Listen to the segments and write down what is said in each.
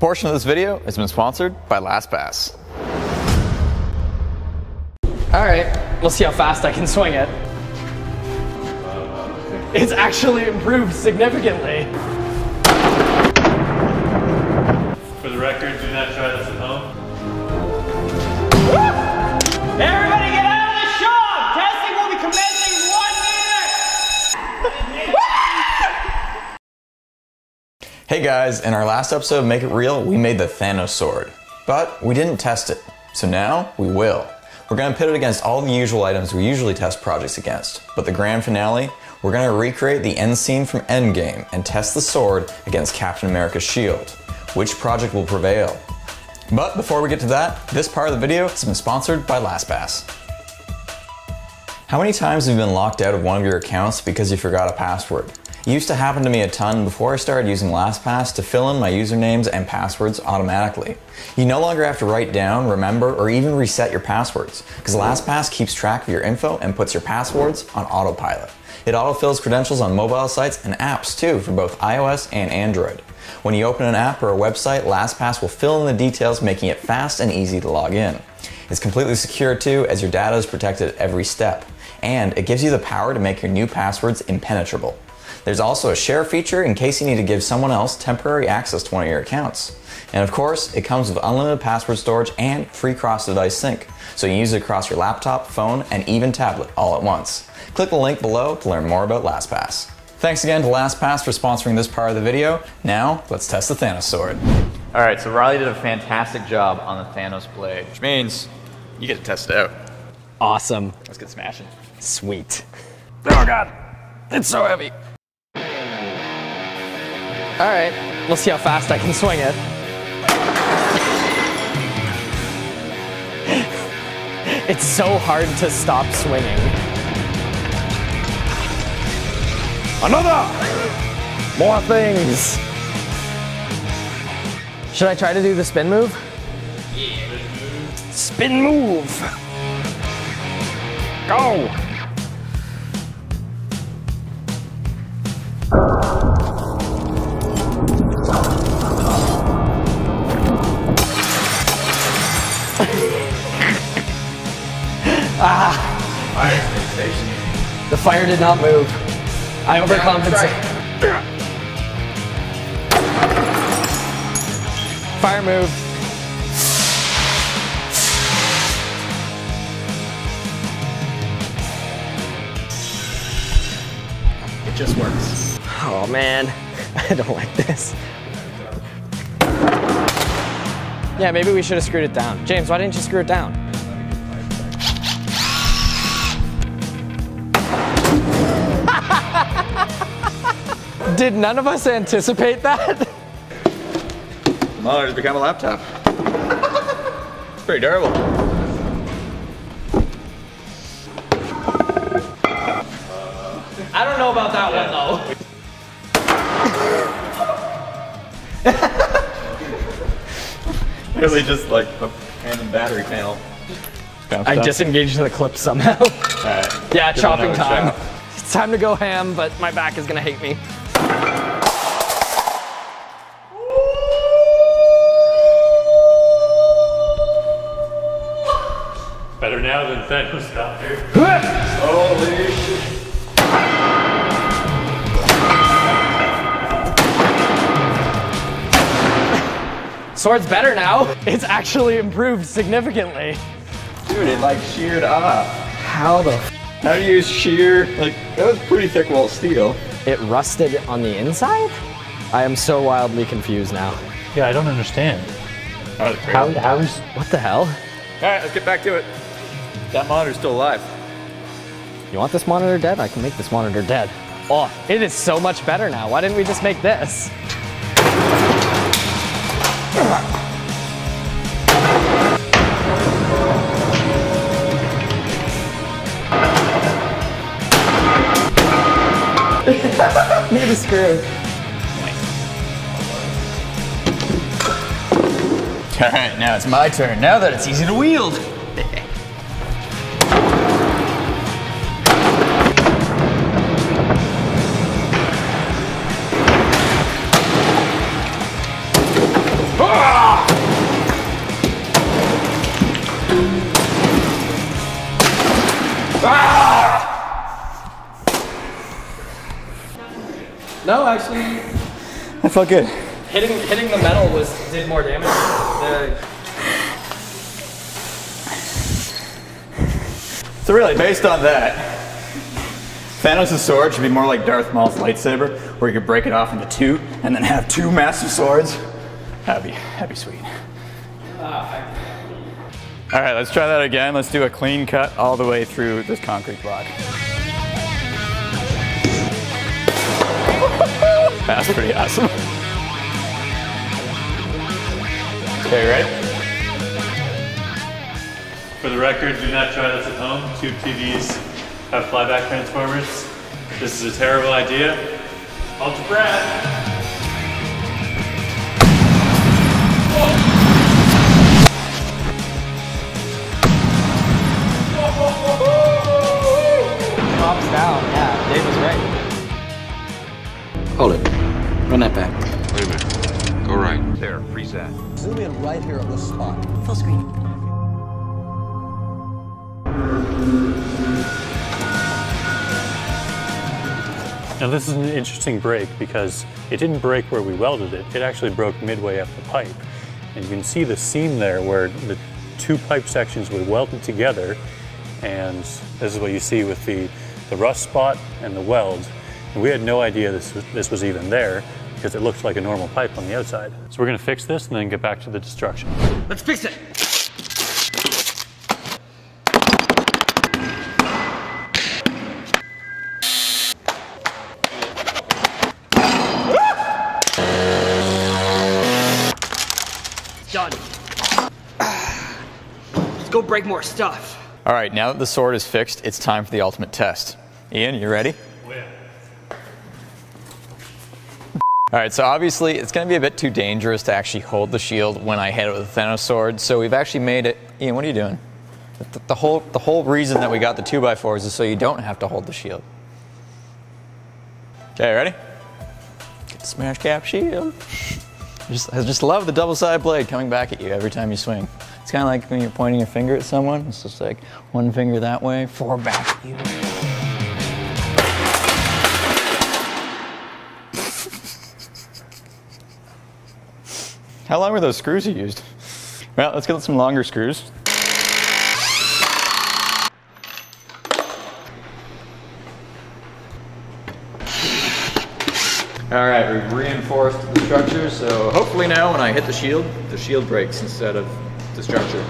A portion of this video has been sponsored by LastPass. All right, we'll see how fast I can swing it. It's actually improved significantly. For the record, do not try this at home. Everybody get out of the shop! Testing will be commencing in 1 minute! Hey guys, in our last episode of Make It Real, we made the Thanos sword. But we didn't test it, so now we will. We're gonna pit it against all the usual items we usually test projects against. But the grand finale, we're gonna recreate the end scene from Endgame and test the sword against Captain America's shield. Which project will prevail? But before we get to that, this part of the video has been sponsored by LastPass. How many times have you been locked out of one of your accounts because you forgot a password? It used to happen to me a ton before I started using LastPass to fill in my usernames and passwords automatically. You no longer have to write down, remember, or even reset your passwords, because LastPass keeps track of your info and puts your passwords on autopilot. It autofills credentials on mobile sites and apps too, for both iOS and Android. When you open an app or a website, LastPass will fill in the details, making it fast and easy to log in. It's completely secure too, as your data is protected at every step, and it gives you the power to make your new passwords impenetrable. There's also a share feature in case you need to give someone else temporary access to one of your accounts. And of course, it comes with unlimited password storage and free cross-device sync, so you use it across your laptop, phone, and even tablet all at once. Click the link below to learn more about LastPass. Thanks again to LastPass for sponsoring this part of the video. Now, let's test the Thanos sword. All right, so Riley did a fantastic job on the Thanos blade, which means you get to test it out. Awesome. Let's get smashing. Sweet. Oh God, it's so heavy. All right, we'll see how fast I can swing it. It's so hard to stop swinging. Another! More things! Should I try to do the spin move? Yeah. Spin move! Go! Ah! Fire extinguisher. The fire did not move. I overcompensate. Fire move. It just works. Oh man, I don't like this. Yeah, maybe we should have screwed it down. James, why didn't you screw it down? Did none of us anticipate that? The monitor's become a laptop. It's pretty durable. I don't know about that one though. Really just like a random battery panel. I disengaged the clip somehow. All right. Yeah, chopping time. It's time to go ham, but my back is gonna hate me. Better now than Thanos got here. Holy shit. Sword's better now. It's actually improved significantly. Dude, it like sheared off. How the f? How do you use shear? Like, that was pretty thick wall steel. It rusted on the inside? I am so wildly confused now. Yeah, I don't understand. How is, what the hell? All right, let's get back to it. That monitor's still alive. You want this monitor dead? I can make this monitor dead. Oh, it is so much better now. Why didn't we just make this? Need a screw. Nice. All right, now it's my turn. Now that it's easy to wield. No, actually. I felt good. Hitting the metal did more damage. So really, based on that, Thanos' sword should be more like Darth Maul's lightsaber, where you could break it off into two and then have two massive swords. That'd be sweet. All right, let's try that again. Let's do a clean cut all the way through this concrete block. That's pretty awesome. Okay, you ready? For the record, do not try this at home. Tube TVs have flyback transformers. This is a terrible idea. Ultra Brad! Pops down, yeah, Dave was right. Hold it, run that back. Wait a minute, go right. There, freeze that. Zoom in right here on this spot. Full screen. Now this is an interesting break because it didn't break where we welded it. It actually broke midway up the pipe. And you can see the seam there where the two pipe sections would weld it together. And this is what you see with the rust spot and the weld. And we had no idea this was even there because it looked like a normal pipe on the outside. So we're gonna fix this and then get back to the destruction. Let's fix it. Done. Let's go break more stuff. All right, now that the sword is fixed, it's time for the ultimate test. Ian, you ready? Oh, yeah. All right, so obviously it's going to be a bit too dangerous to actually hold the shield when I hit it with the Thanos sword, so we've actually made it. Ian, what are you doing? The whole reason that we got the 2x4s is so you don't have to hold the shield. Okay, ready? Get the smash cap shield. I just love the double-sided blade coming back at you every time you swing. It's kind of like when you're pointing your finger at someone. It's just like one finger that way, four back at you. How long were those screws you used? Well, let's get some longer screws. All right, we've reinforced the structure, so hopefully now when I hit the shield breaks instead of the structure.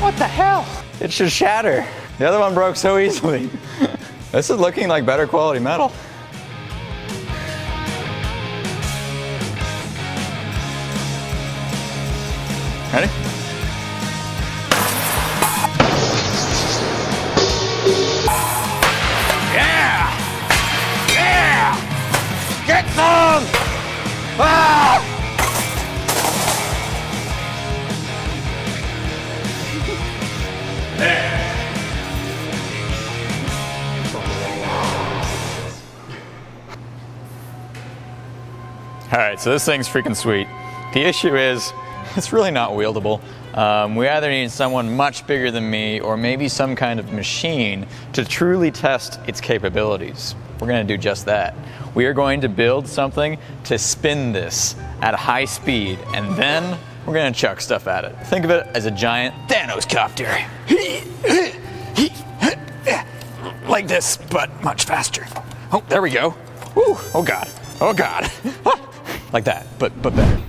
What the hell? It should shatter. The other one broke so easily. This is looking like better quality metal. Ready? Yeah! Yeah! Get them! Ah! All right, so this thing's freaking sweet. The issue is, it's really not wieldable. We either need someone much bigger than me or maybe some kind of machine to truly test its capabilities. We're gonna do just that. We are going to build something to spin this at high speed and then we're gonna chuck stuff at it. Think of it as a giant Thanos copter. Like this, but much faster. Oh, there we go. Woo, oh God, oh God. Like that, but better.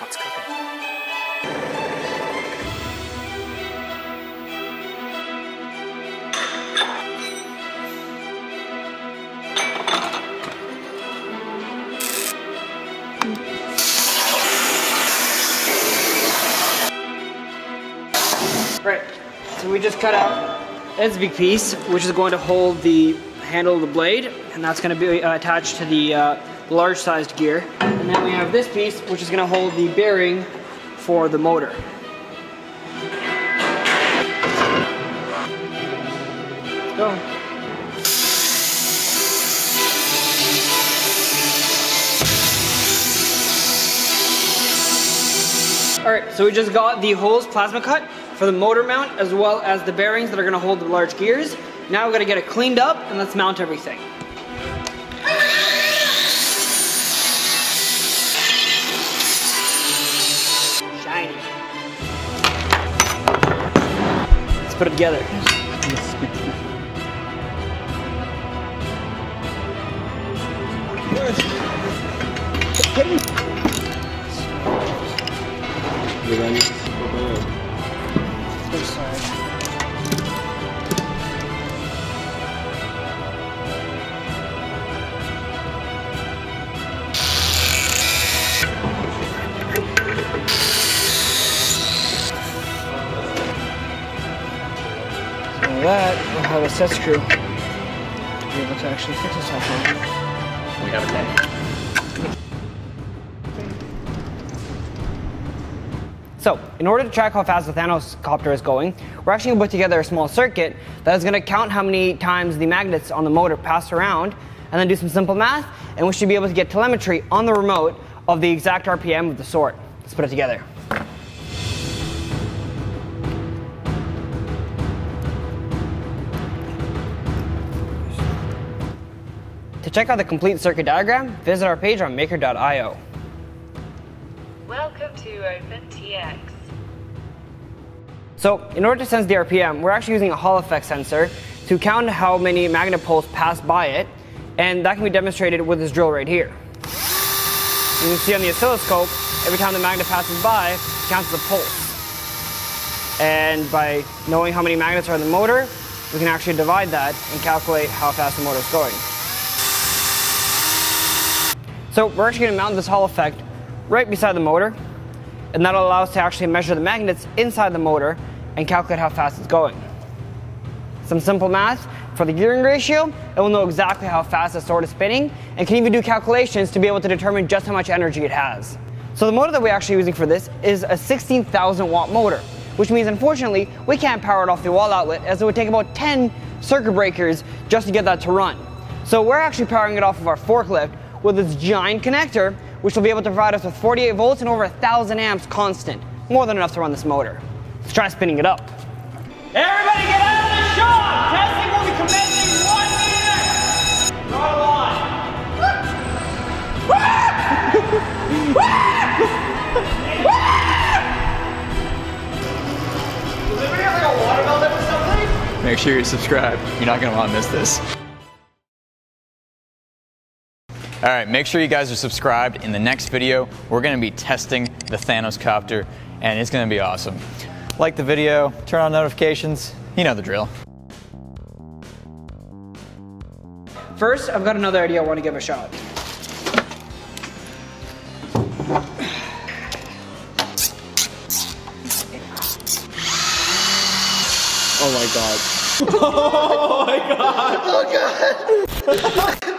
What's cooking? Right, so we just cut out It's a big piece, which is going to hold the handle of the blade, and that's going to be attached to the large sized gear. And then we have this piece, which is going to hold the bearing for the motor. Let's go. Alright, so we just got the holes plasma cut for the motor mount, as well as the bearings that are going to hold the large gears. Now we're going to get it cleaned up and let's mount everything. Shiny. Let's put it together. That will have a set screw to be able to actually fix this item. We have a tank. So, in order to track how fast the Thanos copter is going, we're actually going to put together a small circuit that is going to count how many times the magnets on the motor pass around, and then do some simple math, and we should be able to get telemetry on the remote of the exact RPM of the sort. Let's put it together. To check out the complete circuit diagram, visit our page on maker.io. Welcome to OpenTX. So, in order to sense the RPM, we're actually using a Hall Effect sensor to count how many magnet poles pass by it, and that can be demonstrated with this drill right here. You can see on the oscilloscope, every time the magnet passes by, it counts the pulse. And by knowing how many magnets are in the motor, we can actually divide that and calculate how fast the motor is going. So we're actually going to mount this Hall Effect right beside the motor, and that'll allow us to actually measure the magnets inside the motor and calculate how fast it's going. Some simple math for the gearing ratio, and we'll know exactly how fast the sword is spinning, and can even do calculations to be able to determine just how much energy it has. So the motor that we're actually using for this is a 16,000 watt motor, which means unfortunately we can't power it off the wall outlet, as it would take about 10 circuit breakers just to get that to run. So we're actually powering it off of our forklift with this giant connector, which will be able to provide us with 48 volts and over 1,000 amps constant. More than enough to run this motor. Let's try spinning it up. Everybody get out of the shop! Testing will be commencing in 1 minute! Roll on! Does anybody have like a watermelon or something? Make sure you subscribe. You're not gonna wanna miss this. All right, make sure you guys are subscribed. In the next video, we're gonna be testing the Thanos copter, and it's gonna be awesome. Like the video, turn on notifications, you know the drill. First, I've got another idea I wanna give a shot. Oh my God. Oh my God. Oh God.